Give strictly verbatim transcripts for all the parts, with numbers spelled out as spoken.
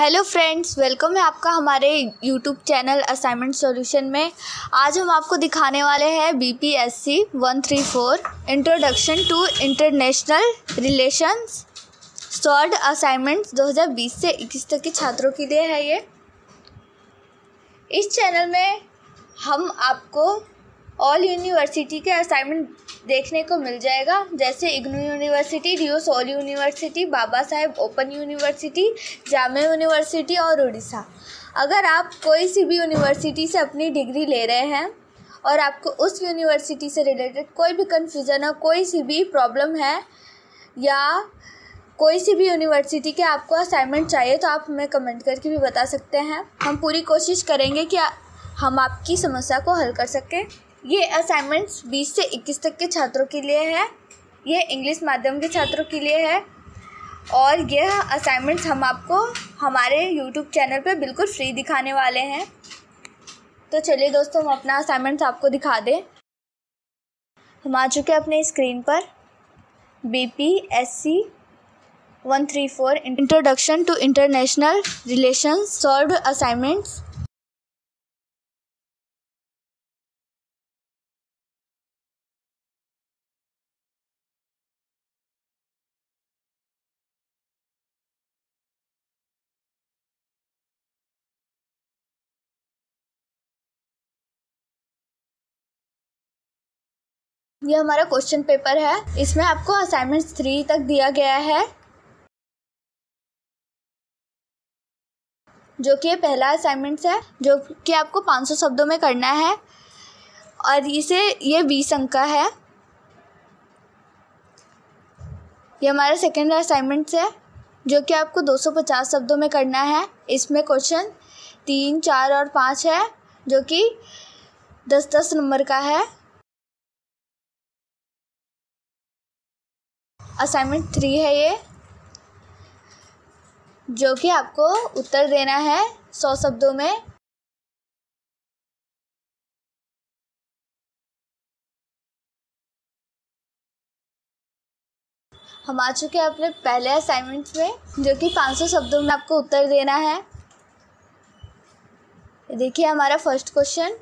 Hello friends, welcome है आपका हमारे यूट्यूब चैनल असाइनमेंट सॉल्यूशन में। आज हम आपको दिखाने वाले हैं BPSC one three four introduction to international relations short assignments दो हज़ार बीस से इक्कीस तक के छात्रों के लिए है ये। इस चैनल में हम आपको ऑल यूनिवर्सिटी के असाइनमेंट देखने को मिल जाएगा, जैसे IGNOU university, डियोसोल university, Baba Saheb open university, Jamia university और उड़ीसा। अगर आप कोई सी भी यूनिवर्सिटी से अपनी डिग्री ले रहे हैं और आपको उस यूनिवर्सिटी से रिलेटेड कोई भी कन्फ्यूज़न हो, कोई सी भी प्रॉब्लम है या कोई सी भी यूनिवर्सिटी के आपको असाइनमेंट चाहिए, तो आप हमें कमेंट करके भी बता सकते हैं। हम पूरी कोशिश करेंगे कि हम आपकी समस्या को हल कर सकें। ये असाइनमेंट्स बीस से इक्कीस तक के छात्रों के लिए है, यह इंग्लिश माध्यम के छात्रों के लिए है और यह असाइनमेंट्स हम आपको हमारे यूट्यूब चैनल पे बिल्कुल फ्री दिखाने वाले हैं। तो चलिए दोस्तों, हम अपना असाइनमेंट्स आपको दिखा दें। हम आ चुके हैं अपने स्क्रीन पर। BPSC one three four introduction to international relations solved assignments. ये हमारा क्वेश्चन पेपर है, इसमें आपको असाइनमेंट थ्री तक दिया गया है, जो कि पहला असाइनमेंट्स है, जो कि आपको पाँच सौ शब्दों में करना है और इसे ये बीस अंक का है। ये हमारा सेकेंड असाइनमेंट्स है, जो कि आपको दो सौ पचास शब्दों में करना है। इसमें क्वेश्चन तीन, चार और पाँच है, जो कि दस दस नंबर का है। असाइनमेंट थ्री है ये, जो कि आपको उत्तर देना है सौ शब्दों में। हम आ चुके हैं अपने पहले असाइनमेंट में, जो कि पाँच सौ शब्दों में आपको उत्तर देना है। देखिए हमारा फर्स्ट क्वेश्चन।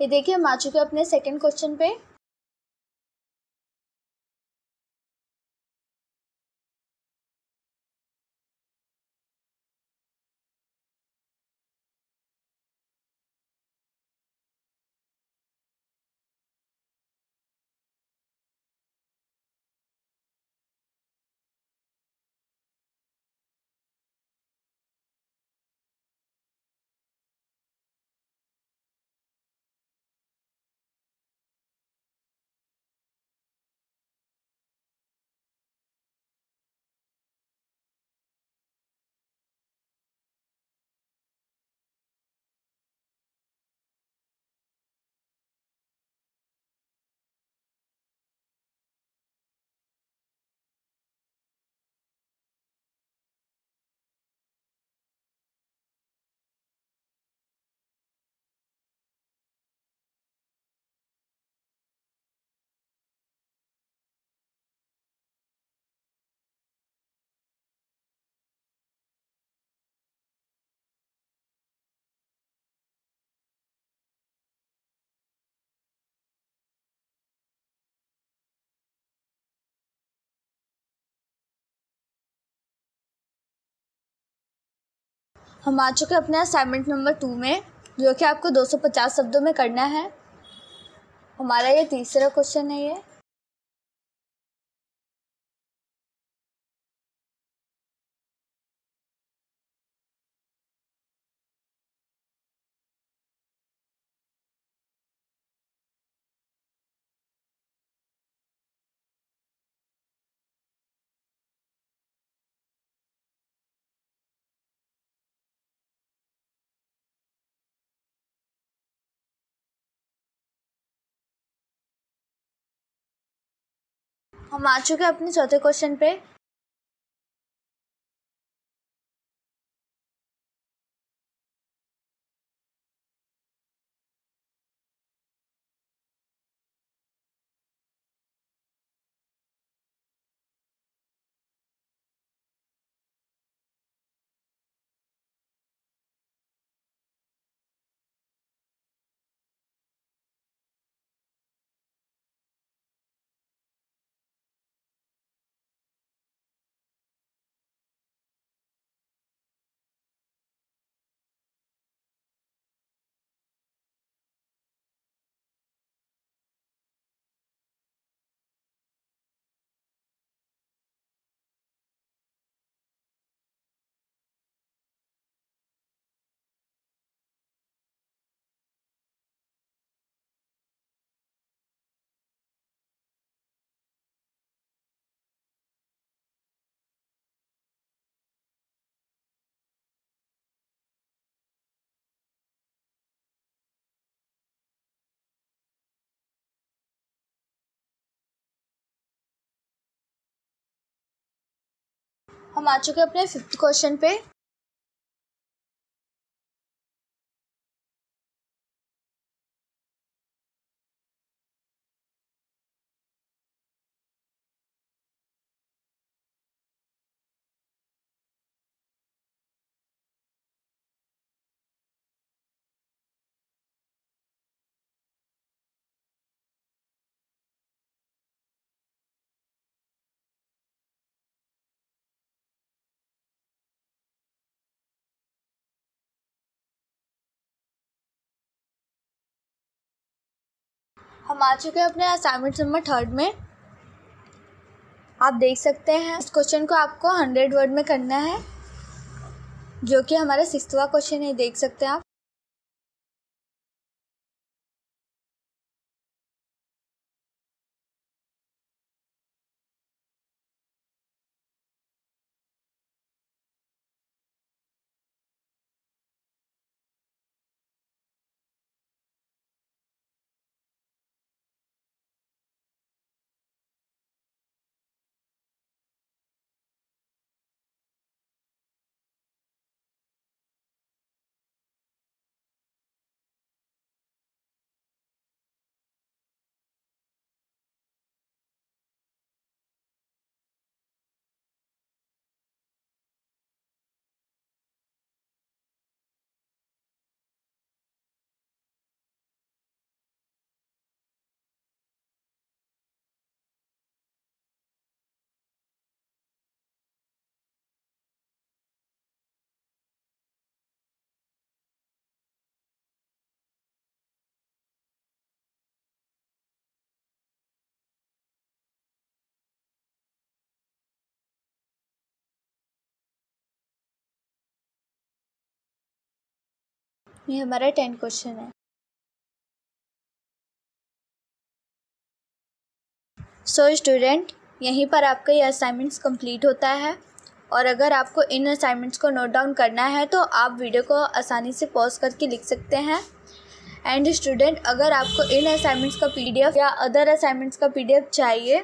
ये देखिए हम आ चुके हैं अपने सेकंड क्वेश्चन पे। हम आ चुके अपने असाइनमेंट नंबर टू में, जो कि आपको दो सौ पचास शब्दों में करना है। हमारा ये तीसरा क्वेश्चन है। ये हम आ चुके हैं अपने चौथे क्वेश्चन पे। हम आ चुके अपने फिफ्थ क्वेश्चन पे। हम आ चुके हैं अपने असाइनमेंट नंबर थर्ड में। आप देख सकते हैं इस क्वेश्चन को आपको हंड्रेड वर्ड में करना है, जो कि हमारा सिक्सवा क्वेश्चन है। देख सकते हैं आप। ये हमारा टेंथ क्वेश्चन है। सो स्टूडेंट, यहीं पर आपका ये असाइनमेंट्स कंप्लीट होता है। और अगर आपको इन असाइनमेंट्स को नोट डाउन करना है तो आप वीडियो को आसानी से पॉज करके लिख सकते हैं। एंड स्टूडेंट, अगर आपको इन असाइनमेंट्स का पीडीएफ या अदर असाइनमेंट्स का पीडीएफ चाहिए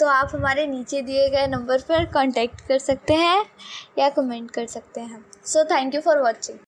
तो आप हमारे नीचे दिए गए नंबर पर कॉन्टैक्ट कर सकते हैं या कमेंट कर सकते हैं। So thank you for watching.